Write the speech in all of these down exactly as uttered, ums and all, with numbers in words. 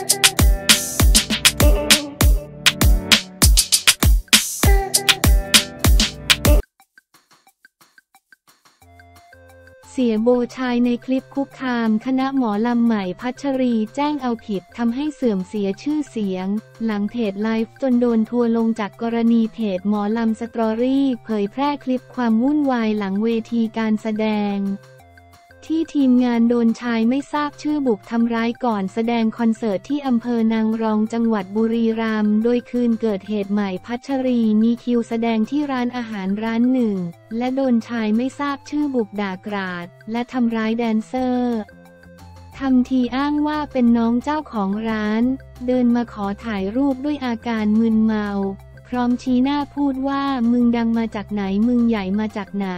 เสียโบชายในคลิปคุกคามคณะหมอลำใหม่พัชรีแจ้งเอาผิดทำให้เสื่อมเสียชื่อเสียงหลังเพจไลฟ์จนโดนทัวร์ลงจากกรณีเพจหมอลำสตรอรี่เผยแพร่คลิปความวุ่นวายหลังเวทีการแสดงที่ทีมงานโดนชายไม่ทราบชื่อบุกทำร้ายก่อนแสดงคอนเสิร์ตที่อำเภอนางรองจังหวัดบุรีรัมย์โดยคืนเกิดเหตุใหม่พัชรีมีคิวแสดงที่ร้านอาหารร้านหนึ่งและโดนชายไม่ทราบชื่อบุกด่ากราดและทำร้ายแดนเซอร์ทำทีอ้างว่าเป็นน้องเจ้าของร้านเดินมาขอถ่ายรูปด้วยอาการมึนเมาพร้อมชี้หน้าพูดว่ามึงดังมาจากไหนมึงใหญ่มาจากไหน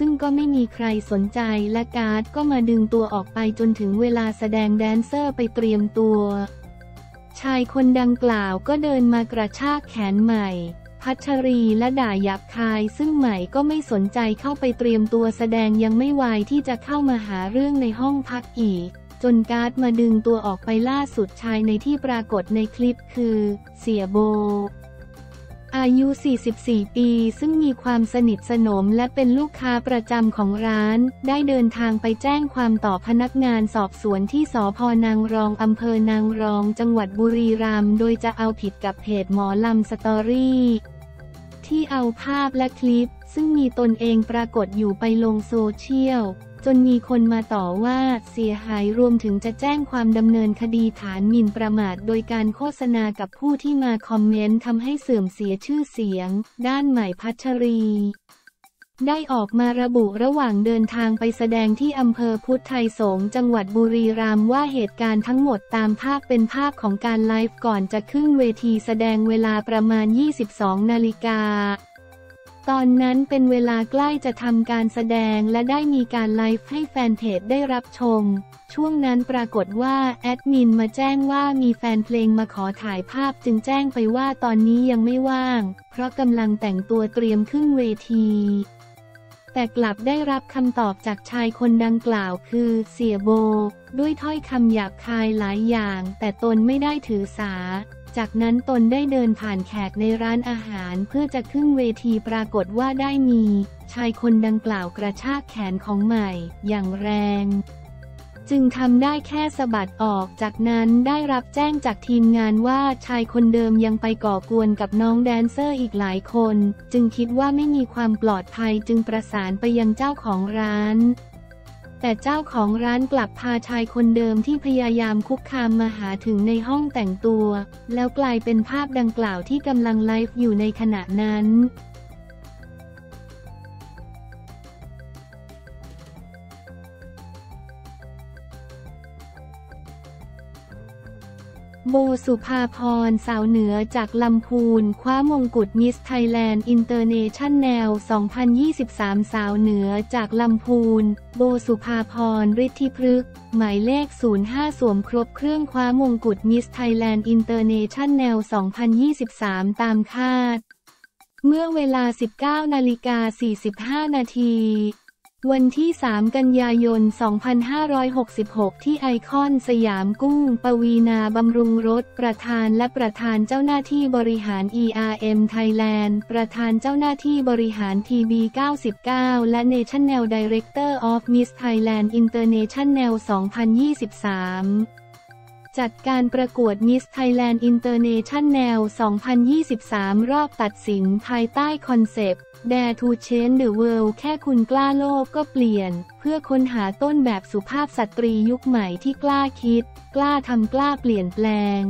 ซึ่งก็ไม่มีใครสนใจและการ์ดก็มาดึงตัวออกไปจนถึงเวลาแสดงแดนเซอร์ไปเตรียมตัวชายคนดังกล่าวก็เดินมากระชากแขนใหม่พัชรีและด่าหยาบคายซึ่งใหม่ก็ไม่สนใจเข้าไปเตรียมตัวแสดงยังไม่วายที่จะเข้ามาหาเรื่องในห้องพักอีกจนการ์ดมาดึงตัวออกไปล่าสุดชายในที่ปรากฏในคลิปคือเสียโบอายุสี่สิบสี่ปีซึ่งมีความสนิทสนมและเป็นลูกค้าประจำของร้านได้เดินทางไปแจ้งความต่อพนักงานสอบสวนที่สภ.นางรองอำเภอนางรองจังหวัดบุรีรัมย์โดยจะเอาผิดกับเพจหมอลำสตอรี่ที่เอาภาพและคลิปซึ่งมีตนเองปรากฏอยู่ไปลงโซเชียลจนมีคนมาต่อว่าเสียหายรวมถึงจะแจ้งความดำเนินคดีฐานหมิ่นประมาทโดยการโฆษณากับผู้ที่มาคอมเมนต์ทำให้เสื่อมเสียชื่อเสียงด้านใหม่พัชรีได้ออกมาระบุระหว่างเดินทางไปแสดงที่อำเภอพุทธไทยสงฆ์จังหวัดบุรีรัมย์ว่าเหตุการณ์ทั้งหมดตามภาพเป็นภาพของการไลฟ์ก่อนจะขึ้นเวทีแสดงเวลาประมาณ ยี่สิบสอง นาฬิกาตอนนั้นเป็นเวลาใกล้จะทำการแสดงและได้มีการไลฟ์ให้แฟนเพจได้รับชมช่วงนั้นปรากฏว่าแอดมินมาแจ้งว่ามีแฟนเพลงมาขอถ่ายภาพจึงแจ้งไปว่าตอนนี้ยังไม่ว่างเพราะกำลังแต่งตัวเตรียมขึ้นเวทีแต่กลับได้รับคำตอบจากชายคนดังกล่าวคือเสียโบด้วยถ้อยคำหยาบคายหลายอย่างแต่ตนไม่ได้ถือสาจากนั้นตนได้เดินผ่านแขกในร้านอาหารเพื่อจะขึ้นเวทีปรากฏว่าได้มีชายคนดังกล่าวกระชากแขนของใหม่อย่างแรงจึงทำได้แค่สะบัดออกจากนั้นได้รับแจ้งจากทีมงานว่าชายคนเดิมยังไปก่อกวนกับน้องแดนเซอร์อีกหลายคนจึงคิดว่าไม่มีความปลอดภัยจึงประสานไปยังเจ้าของร้านแต่เจ้าของร้านกลับพาชายคนเดิมที่พยายามคุกคามมาหาถึงในห้องแต่งตัวแล้วกลายเป็นภาพดังกล่าวที่กำลังไลฟ์อยู่ในขณะนั้นโบสุภาพรสาวเหนือจากลำพูนคว้ามงกุฎ Miss Thailand International สองพันยี่สิบสาม สาวเหนือจากลำพูนโบสุภาพรฤทธิพฤกษ์หมายเลขศูนย์ห้าสวมครบเครื่องคว้ามงกุฎ Miss Thailand International สองพันยี่สิบสาม ตามคาดเมื่อเวลา สิบเก้านาฬิกาสี่สิบห้านาที นาทีวันที่สามกันยายนสองพันห้าร้อยหกสิบหกที่ไอคอนสยามกุ้งปวีนาบำรุงรสประธานและประธานเจ้าหน้าที่บริหาร อี อาร์ เอ็ม Thailand ประธานเจ้าหน้าที่บริหาร ที บี เก้าสิบเก้า และ National Director of Miss Thailand International สองพันยี่สิบสามจัดการประกวด Miss Thailand International สองพันยี่สิบสาม รอบตัดสินภายใต้คอนเซปต์ Dare to Change the World แค่คุณกล้าโลกก็เปลี่ยนเพื่อค้นหาต้นแบบสุภาพสตรียุคใหม่ที่กล้าคิดกล้าทำกล้าเปลี่ยนแปลง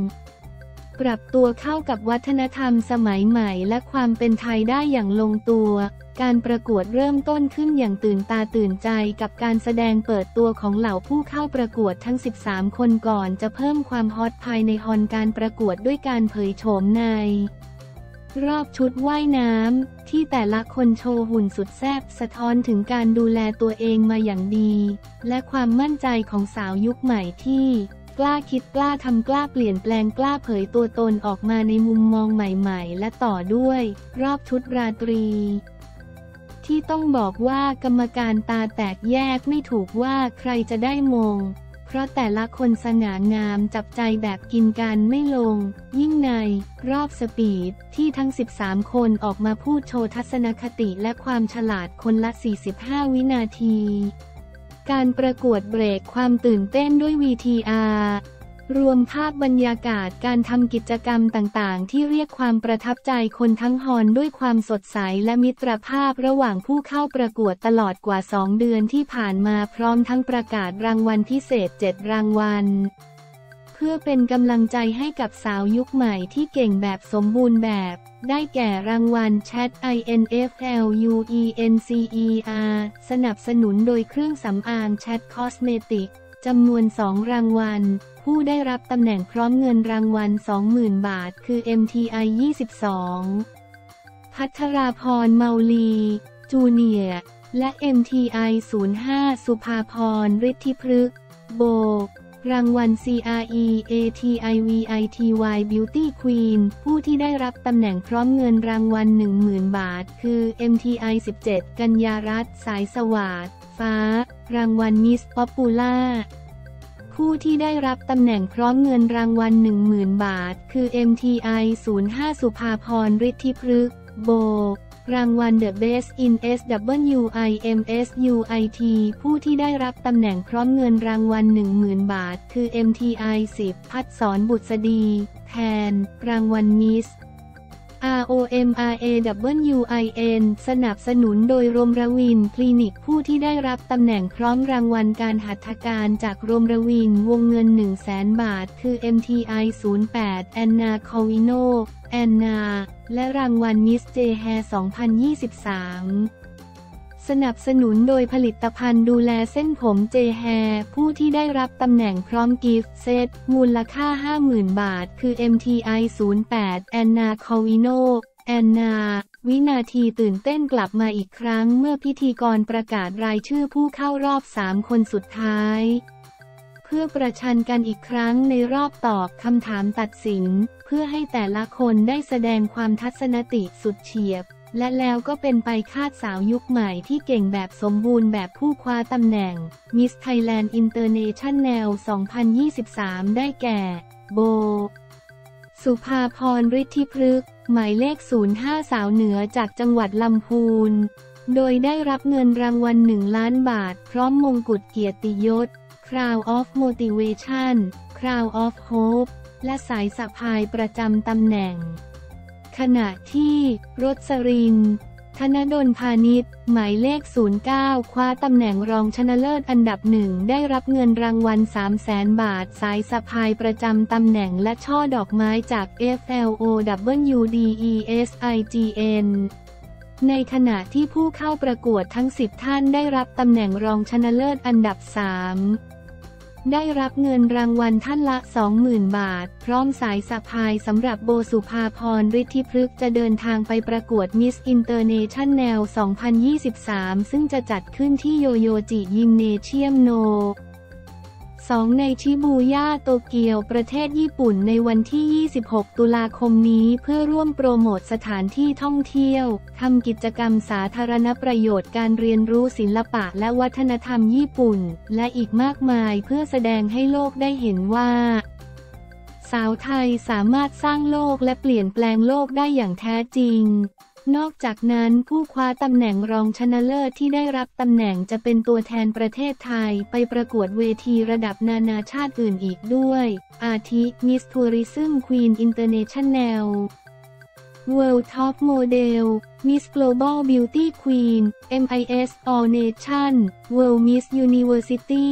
ปรับตัวเข้ากับวัฒนธรรมสมัยใหม่และความเป็นไทยได้อย่างลงตัวการประกวดเริ่มต้นขึ้นอย่างตื่นตาตื่นใจกับการแสดงเปิดตัวของเหล่าผู้เข้าประกวดทั้งสิบสามคนก่อนจะเพิ่มความฮอตภายในฮอลการประกวดด้วยการเผยโฉมในรอบชุดว่ายน้ำที่แต่ละคนโชว์หุ่นสุดแซ่บสะท้อนถึงการดูแลตัวเองมาอย่างดีและความมั่นใจของสาวยุคใหม่ที่กล้าคิดกล้าทำกล้าเปลี่ยนแปลงกล้าเผยตัวตนออกมาในมุมมองใหม่ๆและต่อด้วยรอบชุดราตรีที่ต้องบอกว่ากรรมการตาแตกแยกไม่ถูกว่าใครจะได้มง เพราะแต่ละคนสง่างามจับใจแบบกินกันไม่ลงยิ่งในรอบสปีดที่ทั้งสิบสามคนออกมาพูดโชว์ทัศนคติและความฉลาดคนละสี่สิบห้าวินาทีการประกวดเบรกความตื่นเต้นด้วย วี ที อาร์ รวมภาพบรรยากาศการทำกิจกรรมต่างๆที่เรียกความประทับใจคนทั้งฮอลล์ด้วยความสดใสและมิตรภาพระหว่างผู้เข้าประกวดตลอดกว่าสองเดือนที่ผ่านมาพร้อมทั้งประกาศรางวัลพิเศษเจ็ดรางวัลเพื่อเป็นกำลังใจให้กับสาวยุคใหม่ที่เก่งแบบสมบูรณ์แบบได้แก่รางวัล Chat Cosmetics สนับสนุนโดยเครื่องสำอาง Chat Cosmetics จำนวนสองรางวัลผู้ได้รับตำแหน่งพร้อมเงินรางวัล สองหมื่น บาทคือ เอ็ม ที ไอ ยี่สิบสอง ภัทราภรณ์ เมาลี จูเนียร์ และ เอ็ม ที ไอ ศูนย์ห้า สุภาภรณ์ ฤทธิพฤกษ์ โบรางวัล CREATIVITY Beauty Queen ผู้ที่ได้รับตำแหน่งพร้อมเงินรางวัล หนึ่งหมื่น บาทคือ เอ็ม ที ไอ สิบเจ็ด กัญญารัตน์ สายสวัสดิ์ ฟ้ารางวัล Miss Popular ผู้ที่ได้รับตำแหน่งพร้อมเงินรางวัล หนึ่งหมื่น บาทคือ เอ็ม ที ไอ ศูนย์ห้า สุภาภรณ์ ฤทธิพฤกษ์ โบรางวัล The Best in SWIMSUIT ผู้ที่ได้รับตำแหน่งพร้อมเงินรางวัล หนึ่งหมื่น บาทคือ เอ็ม ที ไอ สิบ ภัทรสร บุษดี แทน รางวัล Miss ROMRAWIN สนับสนุนโดยรมรวินคลินิกผู้ที่ได้รับตำแหน่งพร้อมรางวัลการหัตถการจากรมรวินวงเงิน หนึ่งแสน บาทคือ เอ็ม ที ไอ ศูนย์แปด Anna Covino Anna และรางวัล Miss J Hair สองพันยี่สิบสาม สนับสนุนโดยผลิตภัณฑ์ดูแลเส้นผม J Hair ผู้ที่ได้รับตำแหน่งพร้อมกิฟต์เซตมูลค่า ห้าหมื่น บาทคือ เอ็ม ที ไอ ศูนย์แปด Anna Covino Anna วินาทีตื่นเต้นกลับมาอีกครั้งเมื่อพิธีกรประกาศรายชื่อผู้เข้ารอบสามคนสุดท้ายเพื่อประชันกันอีกครั้งในรอบตอบคำถามตัดสินเพื่อให้แต่ละคนได้แสดงความทัศนคติสุดเฉียบและแล้วก็เป็นไปคาดสาวยุคใหม่ที่เก่งแบบสมบูรณ์แบบผู้คว้าตำแหน่ง Miss Thailand International สองพันยี่สิบสาม ได้แก่โบสุภาภรณ์ ฤทธิพฤกษ์หมายเลขศูนย์ห้าสาวเหนือจากจังหวัดลำพูนโดยได้รับเงินรางวัลหนึ่งล้านบาทพร้อมมงกุฎเกียรติยศCrown of Motivation Crown of Hope และสายสะพายประจำตำแหน่งขณะที่รสรินทร์ ธนดลพานิชหมายเลขศูนย์เก้าคว้าตำแหน่งรองชนะเลิศอันดับหนึ่งได้รับเงินรางวัล สามแสน บาทสายสะพายประจำตำแหน่งและช่อดอกไม้จาก FLOW DESIGNในขณะที่ผู้เข้าประกวดทั้งสิบท่านได้รับตำแหน่งรองชนะเลิศอันดับสามได้รับเงินรางวัลท่านละ สองหมื่น บาทพร้อมสายสะพายสำหรับโบสุภาภรณ์ ฤทธิพฤกษ์จะเดินทางไปประกวด Miss International สองพันยี่สิบสาม ซึ่งจะจัดขึ้นที่โยโยจิยิมเนเชียมโนสองในชิบูย่าโตเกียวประเทศญี่ปุ่นในวันที่ยี่สิบหกตุลาคมนี้เพื่อร่วมโปรโมทสถานที่ท่องเที่ยวทำกิจกรรมสาธารณประโยชน์การเรียนรู้ศิลปะและวัฒนธรรมญี่ปุ่นและอีกมากมายเพื่อแสดงให้โลกได้เห็นว่าสาวไทยสามารถสร้างโลกและเปลี่ยนแปลงโลกได้อย่างแท้จริงนอกจากนั้นผู้คว้าตำแหน่งรองชนะเลิศที่ได้รับตำแหน่งจะเป็นตัวแทนประเทศไทยไปประกวดเวทีระดับนานาชาติอื่นอีกด้วยอาทิ Miss Tourism Queen International World Top Model Miss Global Beauty Queen มิส All Nation World Miss University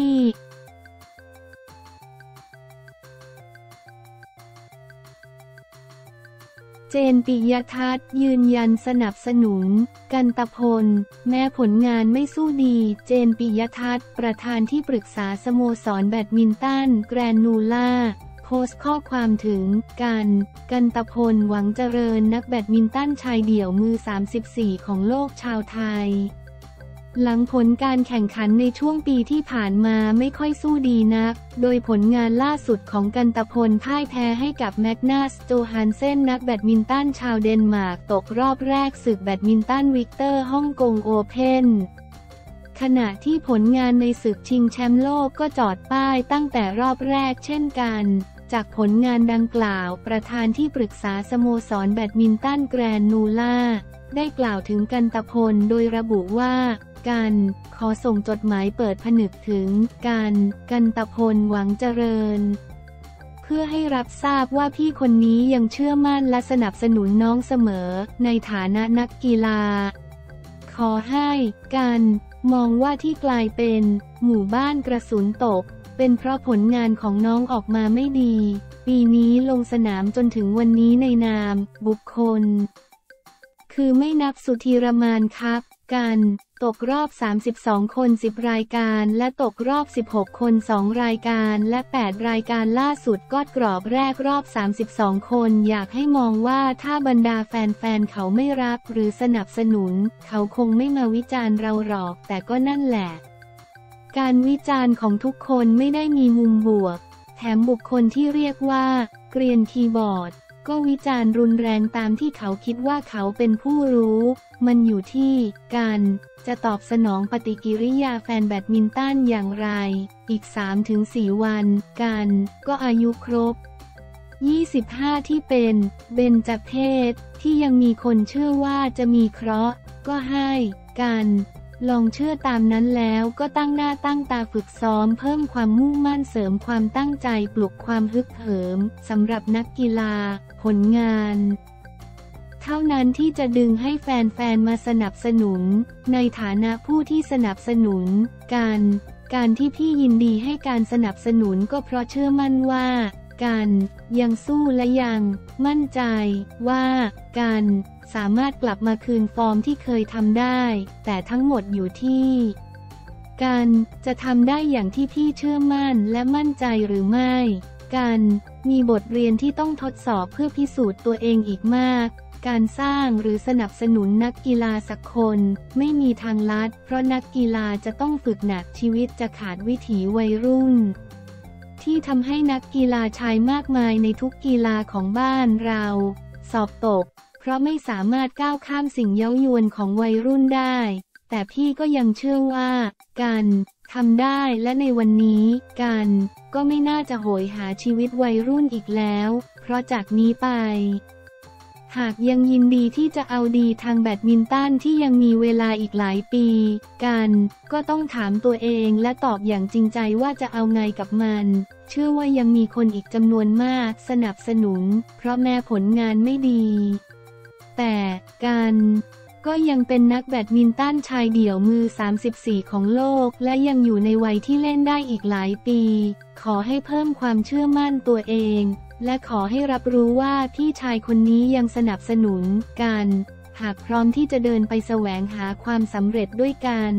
เจน ปิยทัศน์ยืนยันสนับสนุนกันตพลแม้ผลงานไม่สู้ดีเจน ปิยทัศน์ประธานที่ปรึกษาสโมสรแบดมินตันแกรนูล่าโพสต์ข้อความถึงกันกันตพลหวังเจริญนักแบดมินตันชายเดี่ยวมือสามสิบสี่ของโลกชาวไทยหลังผลการแข่งขันในช่วงปีที่ผ่านมาไม่ค่อยสู้ดีนักโดยผลงานล่าสุดของกันตพลพ่ายแพ้ให้กับแมกนัส โจฮันเซนนักแบดมินตันชาวเดนมาร์กตกรอบแรกศึกแบดมินตันวิกเตอร์ฮ่องกงโอเพ่น ขณะที่ผลงานในศึกชิงแชมป์โลกก็จอดป้ายตั้งแต่รอบแรกเช่นกันจากผลงานดังกล่าวประธานที่ปรึกษาสโมสรแบดมินตันแกรนนูล่าได้กล่าวถึงกันตพลโดยระบุว่ากันขอส่งจดหมายเปิดผนึกถึงกันกันตพลหวังเจริญเพื่อให้รับทราบว่าพี่คนนี้ยังเชื่อมั่นและสนับสนุนน้องเสมอในฐานะนักกีฬาขอให้กันมองว่าที่กลายเป็นหมู่บ้านกระสุนตกเป็นเพราะผลงานของน้องออกมาไม่ดีปีนี้ลงสนามจนถึงวันนี้ในนามบุคคลคือไม่นับสุธีรมานครับกันตกรอบสามสิบสองคนสิบรายการและตกรอบสิบหกคนสองรายการและแปดรายการล่าสุดก็กรอบแรกรอบสามสิบสองคนอยากให้มองว่าถ้าบรรดาแฟนๆเขาไม่รักหรือสนับสนุนเขาคงไม่มาวิจารณ์เราหรอกแต่ก็นั่นแหละการวิจารณ์ของทุกคนไม่ได้มีมุมบวกแถมบุคคลที่เรียกว่าเกรียนคีย์บอร์ดก็วิจารณ์รุนแรงตามที่เขาคิดว่าเขาเป็นผู้รู้มันอยู่ที่การจะตอบสนองปฏิกิริยาแฟนแบดมินตันอย่างไรอีก สามถึงสี่ วันกันก็อายุครบยี่สิบห้าที่เป็นเบญจเพสที่ยังมีคนเชื่อว่าจะมีเคราะห์ก็ให้กันลองเชื่อตามนั้นแล้วก็ตั้งหน้าตั้งตาฝึกซ้อมเพิ่มความมุ่งมั่นเสริมความตั้งใจปลุกความฮึกเหิมสำหรับนักกีฬาผลงานเท่านั้นที่จะดึงให้แฟนๆมาสนับสนุนในฐานะผู้ที่สนับสนุนการการที่พี่ยินดีให้การสนับสนุนก็เพราะเชื่อมั่นว่ากันยังสู้และยังมั่นใจว่ากันสามารถกลับมาคืนฟอร์มที่เคยทำได้แต่ทั้งหมดอยู่ที่กันจะทำได้อย่างที่พี่เชื่อมั่นและมั่นใจหรือไม่กันมีบทเรียนที่ต้องทดสอบเพื่อพิสูจน์ตัวเองอีกมากการสร้างหรือสนับสนุนนักกีฬาสักคนไม่มีทางลัดเพราะนักกีฬาจะต้องฝึกหนักชีวิตจะขาดวิถีวัยรุ่นที่ทำให้นักกีฬาชายมากมายในทุกกีฬาของบ้านเราสอบตกเพราะไม่สามารถก้าวข้ามสิ่งเย้ายวนของวัยรุ่นได้แต่พี่ก็ยังเชื่อว่ากันทำได้และในวันนี้กันก็ไม่น่าจะโหยหาชีวิตวัยรุ่นอีกแล้วเพราะจากนี้ไปหากยังยินดีที่จะเอาดีทางแบดมินตันที่ยังมีเวลาอีกหลายปีกันก็ต้องถามตัวเองและตอบอย่างจริงใจว่าจะเอาไงกับมันเชื่อว่ายังมีคนอีกจำนวนมากสนับสนุนเพราะแม้ผลงานไม่ดีแต่กันก็ยังเป็นนักแบดมินตันชายเดี่ยวมือสามสิบสี่ของโลกและยังอยู่ในวัยที่เล่นได้อีกหลายปีขอให้เพิ่มความเชื่อมั่นตัวเองและขอให้รับรู้ว่าพี่ชายคนนี้ยังสนับสนุนกันหากพร้อมที่จะเดินไปแสวงหาความสำเร็จด้วยกัน